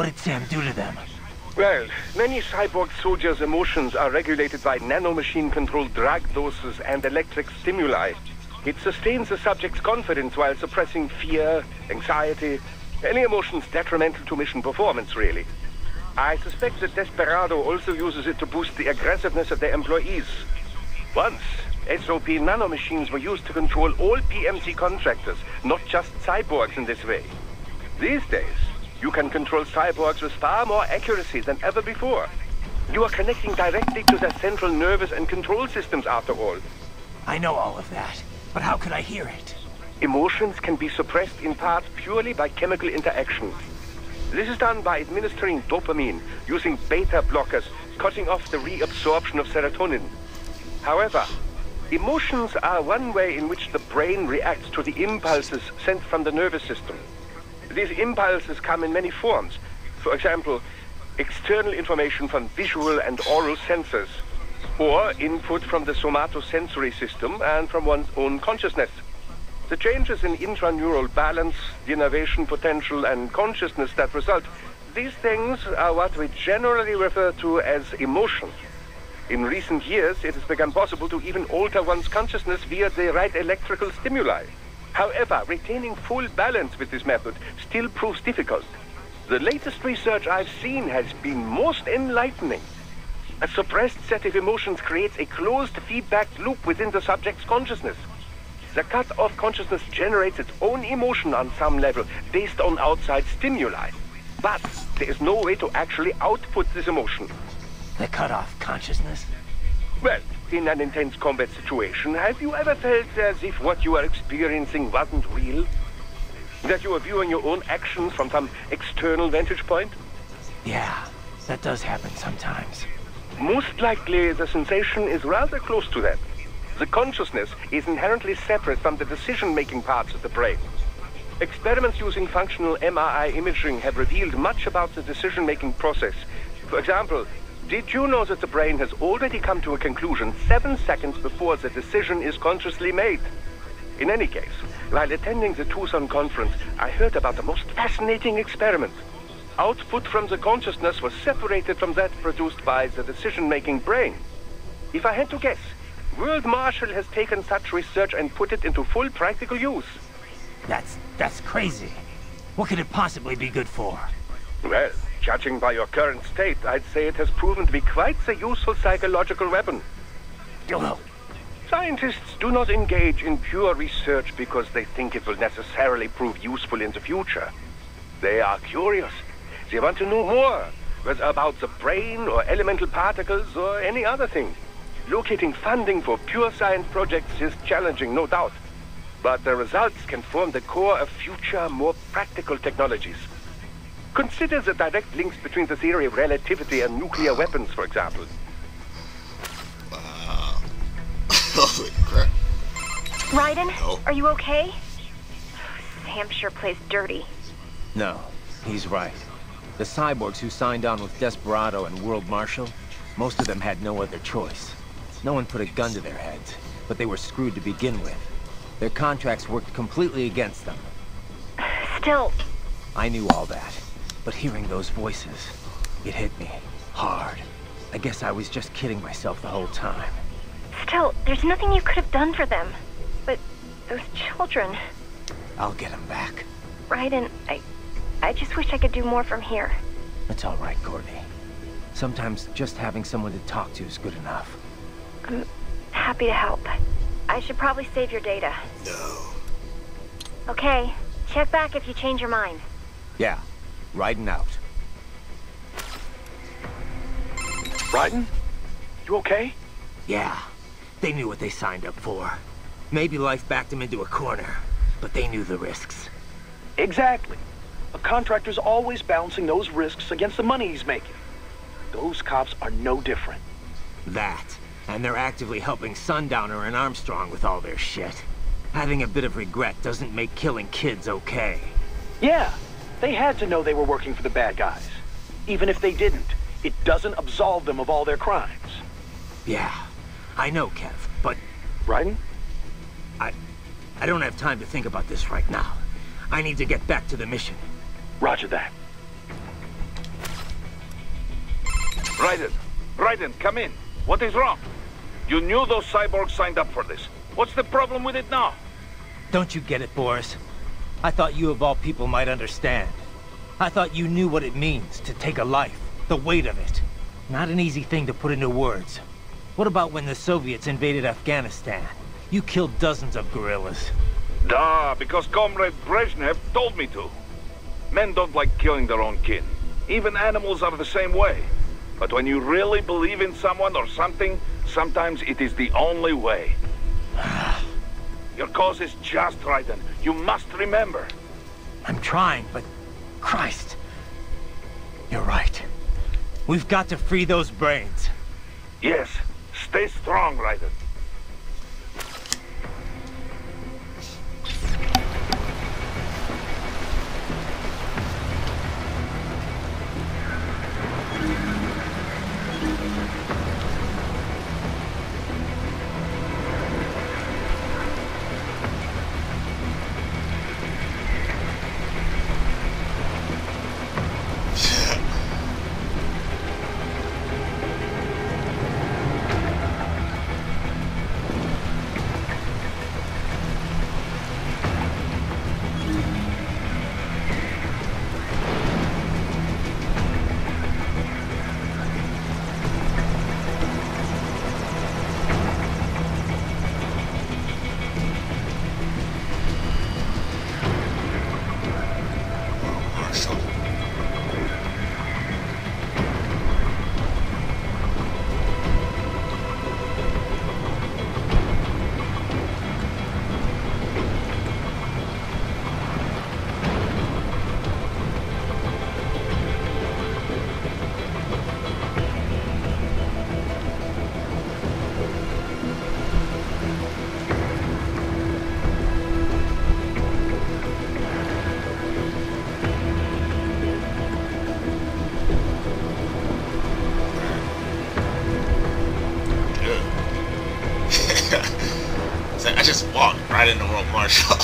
What did Sam do to them? Well, many cyborg soldiers' emotions are regulated by nanomachine-controlled drug doses and electric stimuli. It sustains the subject's confidence while suppressing fear, anxiety, any emotions detrimental to mission performance, really. I suspect that Desperado also uses it to boost the aggressiveness of their employees. Once, SOP nanomachines were used to control all PMC contractors, not just cyborgs in this way. These days, you can control cyborgs with far more accuracy than ever before. You are connecting directly to their central nervous and control systems after all. I know all of that, but how could I hear it? Emotions can be suppressed in part purely by chemical interactions. This is done by administering dopamine, using beta blockers, cutting off the reabsorption of serotonin. However, emotions are one way in which the brain reacts to the impulses sent from the nervous system. These impulses come in many forms. For example, external information from visual and oral sensors, or input from the somatosensory system and from one's own consciousness. The changes in intraneural balance, the innervation potential, and consciousness that result, these things are what we generally refer to as emotion. In recent years, it has become possible to even alter one's consciousness via the right electrical stimuli. However, retaining full balance with this method still proves difficult. The latest research I've seen has been most enlightening. A suppressed set of emotions creates a closed feedback loop within the subject's consciousness. The cut-off consciousness generates its own emotion on some level, based on outside stimuli. But there is no way to actually output this emotion. The cut-off consciousness? Well, in an intense combat situation, have you ever felt as if what you are experiencing wasn't real? That you are viewing your own actions from some external vantage point? Yeah, that does happen sometimes. Most likely, the sensation is rather close to that. The consciousness is inherently separate from the decision-making parts of the brain. Experiments using functional MRI imaging have revealed much about the decision-making process. For example, did you know that the brain has already come to a conclusion 7 seconds before the decision is consciously made? In any case, while attending the Tucson conference, I heard about the most fascinating experiment. Output from the consciousness was separated from that produced by the decision-making brain. If I had to guess, World Marshall has taken such research and put it into full practical use. That's crazy. What could it possibly be good for? Well, judging by your current state, I'd say it has proven to be quite a useful psychological weapon. Hello. Scientists do not engage in pure research because they think it will necessarily prove useful in the future. They are curious. They want to know more, whether about the brain or elemental particles or any other thing. Locating funding for pure science projects is challenging, no doubt. But the results can form the core of future, more practical technologies. Consider the direct links between the theory of relativity and nuclear weapons, for example. Holy crap. Raiden, no. Are you okay? Sam sure plays dirty. No, he's right. The cyborgs who signed on with Desperado and World Marshall, most of them had no other choice. No one put a gun to their heads, but they were screwed to begin with. Their contracts worked completely against them. Still... I knew all that, but hearing those voices, it hit me hard. I guess I was just kidding myself the whole time. Still, there's nothing you could have done for them. But those children... I'll get them back. Right, and I just wish I could do more from here. That's all right, Gordie. Sometimes just having someone to talk to is good enough. I'm happy to help. I should probably save your data. No. Okay, check back if you change your mind. Yeah, Raiden out. Raiden? You okay? Yeah, they knew what they signed up for. Maybe life backed them into a corner, but they knew the risks. Exactly. A contractor's always balancing those risks against the money he's making. Those cops are no different. That, and they're actively helping Sundowner and Armstrong with all their shit. Having a bit of regret doesn't make killing kids okay. Yeah. They had to know they were working for the bad guys. Even if they didn't, it doesn't absolve them of all their crimes. Yeah, I know, Kev, but... Raiden? I don't have time to think about this right now. I need to get back to the mission. Roger that. Raiden, come in. What is wrong? You knew those cyborgs signed up for this. What's the problem with it now? Don't you get it, Boris? I thought you of all people might understand. I thought you knew what it means to take a life, the weight of it. Not an easy thing to put into words. What about when the Soviets invaded Afghanistan? You killed dozens of guerrillas. Duh, because Comrade Brezhnev told me to. Men don't like killing their own kin. Even animals are the same way. But when you really believe in someone or something, sometimes it is the only way. Your cause is just, Raiden. You must remember. I'm trying, but... Christ! You're right. We've got to free those brains. Yes. Stay strong, Raiden. I just walked right into World Marshall.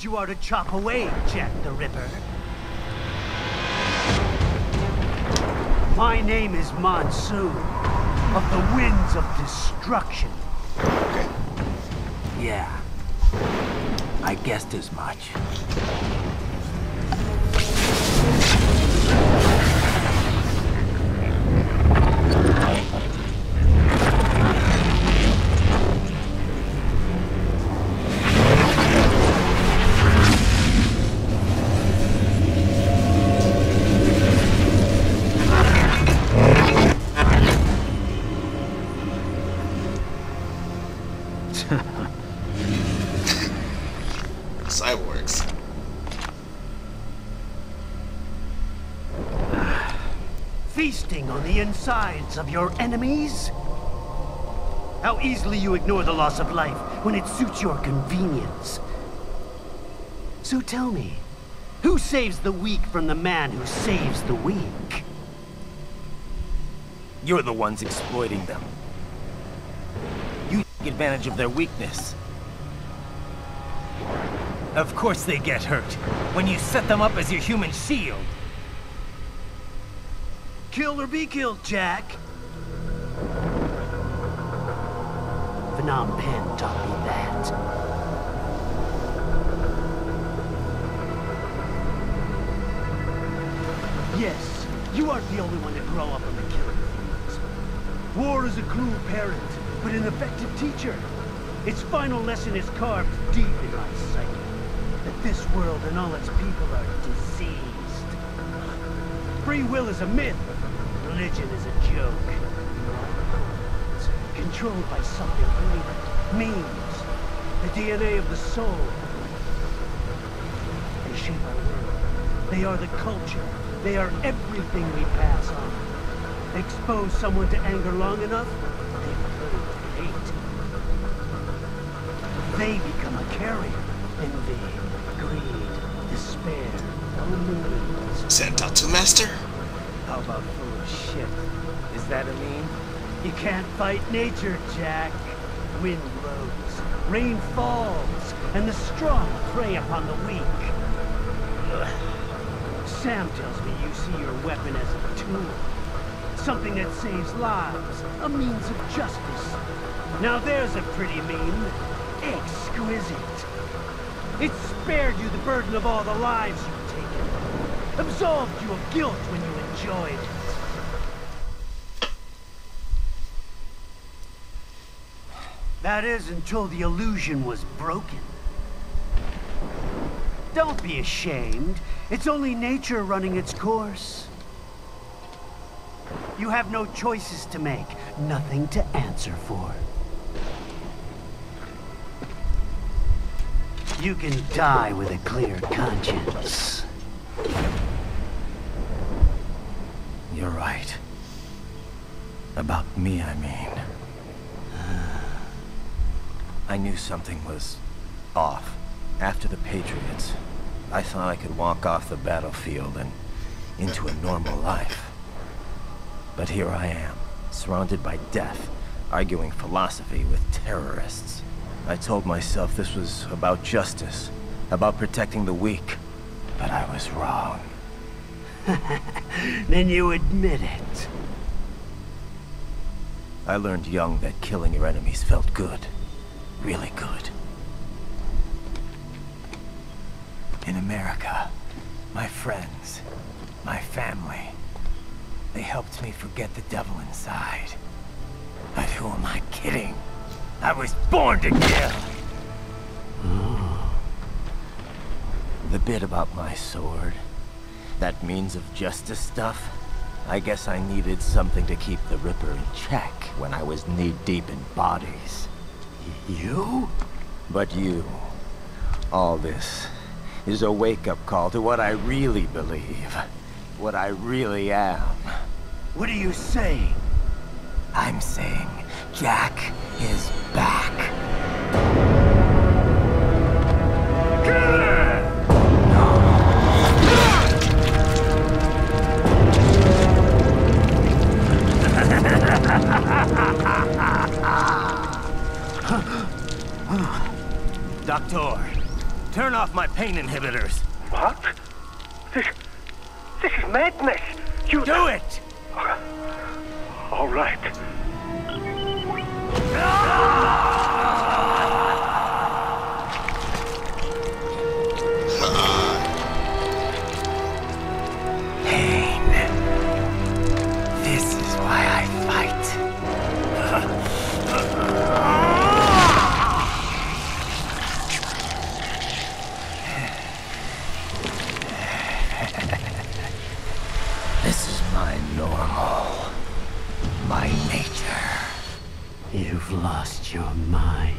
You are to chop away, Jack the Ripper. My name is Monsoon, of the winds of destruction. Okay. Yeah, I guessed as much. Insides of your enemies? How easily you ignore the loss of life when it suits your convenience. So tell me, who saves the weak from the man who saves the weak? You're the ones exploiting them. You take advantage of their weakness. Of course they get hurt when you set them up as your human shield. Kill or be killed, Jack. Phnom Penh taught me that. Yes, you aren't the only one to grow up on the killing fields. War is a cruel parent, but an effective teacher. Its final lesson is carved deep in my psyche, that this world and all its people are diseased. Free will is a myth, religion is a joke. It's controlled by something greater, means, the DNA of the soul. They shape our world, they are the culture. They are everything we pass on. Expose someone to anger long enough, they improve hate. They become a carrier. Envy, greed, despair, loneliness. Sent out to master? How about full of shit? Is that a meme? You can't fight nature, Jack. Wind blows, rain falls, and the strong prey upon the weak. Sam tells me you see your weapon as a tool. Something that saves lives. A means of justice. Now there's a pretty meme. Exquisite. It spared you the burden of all the lives you've taken. Absolved you of guilt when you enjoyed it. That is until the illusion was broken. Don't be ashamed. It's only nature running its course. You have no choices to make, nothing to answer for. You can die with a clear conscience. You're right. About me, I mean. I knew something was off. After the Patriots, I thought I could walk off the battlefield and into a normal life. But here I am, surrounded by death, arguing philosophy with terrorists. I told myself this was about justice, about protecting the weak, but I was wrong. Then you admit it. I learned young that killing your enemies felt good, really good. In America, my friends, my family, they helped me forget the devil inside. But who am I kidding? I was born to kill! The bit about my sword, that means of justice stuff, I guess I needed something to keep the Ripper in check when I was knee-deep in bodies. You? But you, all this is a wake-up call to what I really believe. What I really am. What are you saying? I'm saying Jack is back. Kill him! Doctor, turn off my pain inhibitors. What? This is madness. You do it. All right. Pain. This is why I fight. Normal. My nature. You've lost your mind.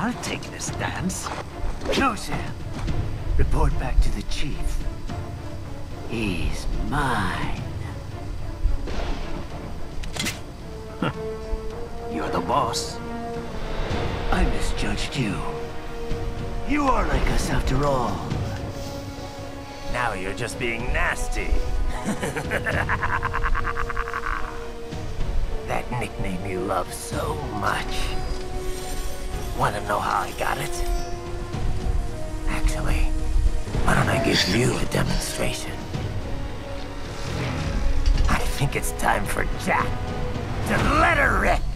I'll take this dance. No, Sam. Report back to the chief. He's mine. You're the boss. I misjudged you. You are like us after all. Now you're just being nasty. That nickname you love so much. Wanna know how I got it? Actually, why don't I give you a demonstration? I think it's time for Jack to let her rip.